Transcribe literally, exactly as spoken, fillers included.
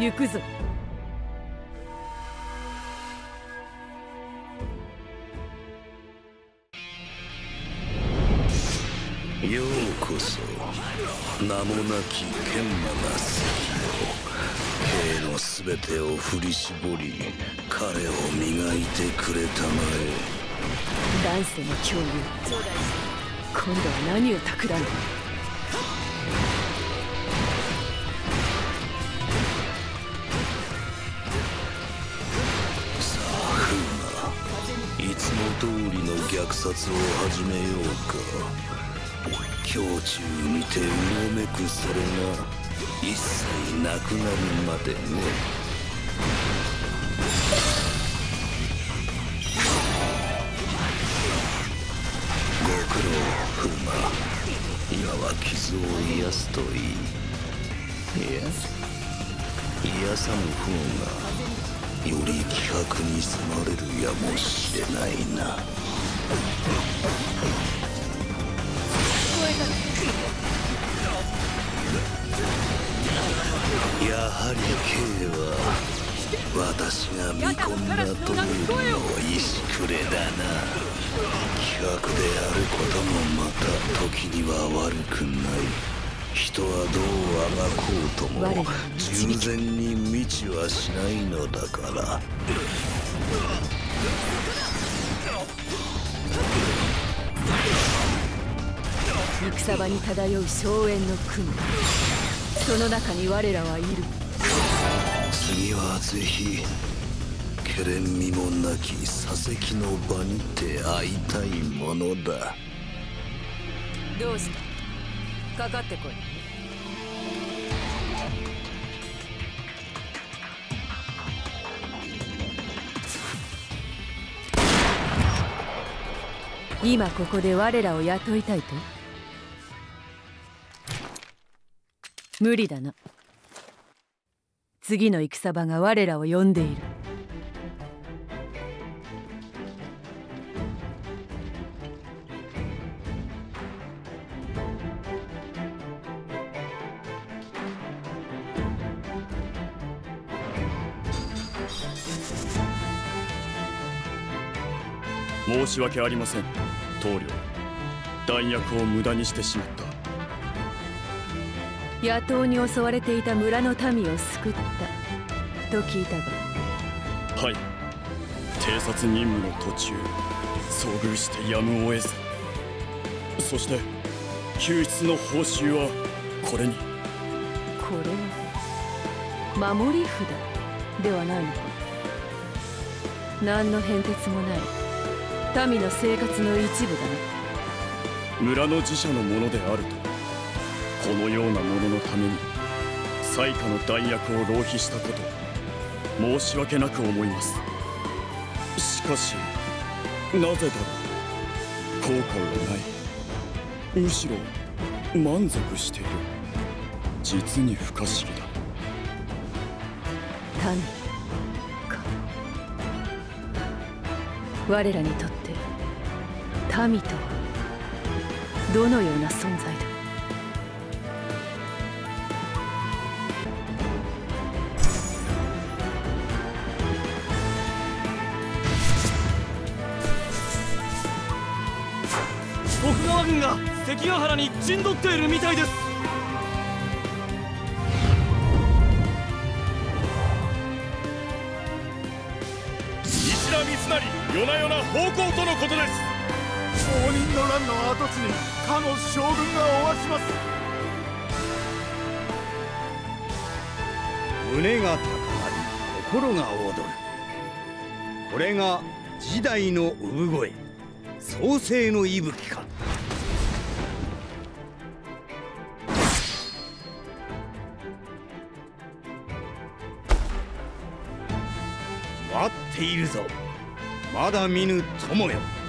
行くぞ。ようこそ名もなき研磨が好きの、芸のすべてを振り絞り彼を磨いてくれたまえ。来世の共有、今度は何を企んだ。通りの虐殺を始めようか。胸中にてうごめくそれが一切なくなるまでね。ご苦労フーマ、今は傷を癒すといい。いや、癒さぬ方がより気迫に迫れるやもしれないな。やはり K は私が見込んだというのを石くれだな。気迫であることもまた時には悪くない。人はどうあがこうとも従前に満ちはしないのだから。戦場に漂う硝煙の雲、その中に我らはいる。次はぜひけれみもなき左席の場にて会いたいものだ。どうした？かかってこい。今ここで我らを雇いたいと？無理だな。次の戦場が我らを呼んでいる。申し訳ありません、棟梁。弾薬を無駄にしてしまった。野党に襲われていた村の民を救ったと聞いたが。はい、偵察任務の途中遭遇してやむを得ず、そして救出の報酬はこれに。これは守り札ではないのか。何の変哲もない、民の生活の一部だね。村の自社のものであると、このようなもののために災禍の弾薬を浪費したこと、申し訳なく思います。しかしなぜだろう。後悔はない、むしろ満足している。実に不可思議だ。民我らにとって民とはどのような存在だ。徳川軍が関ヶ原に陣取っているみたいです。夜な夜な奉公とのことです。応仁の乱の跡地にかの将軍がおわします。胸が高鳴り心が躍る、これが時代の産声、創世の息吹か。待っているぞ、まだ見ぬ友よ。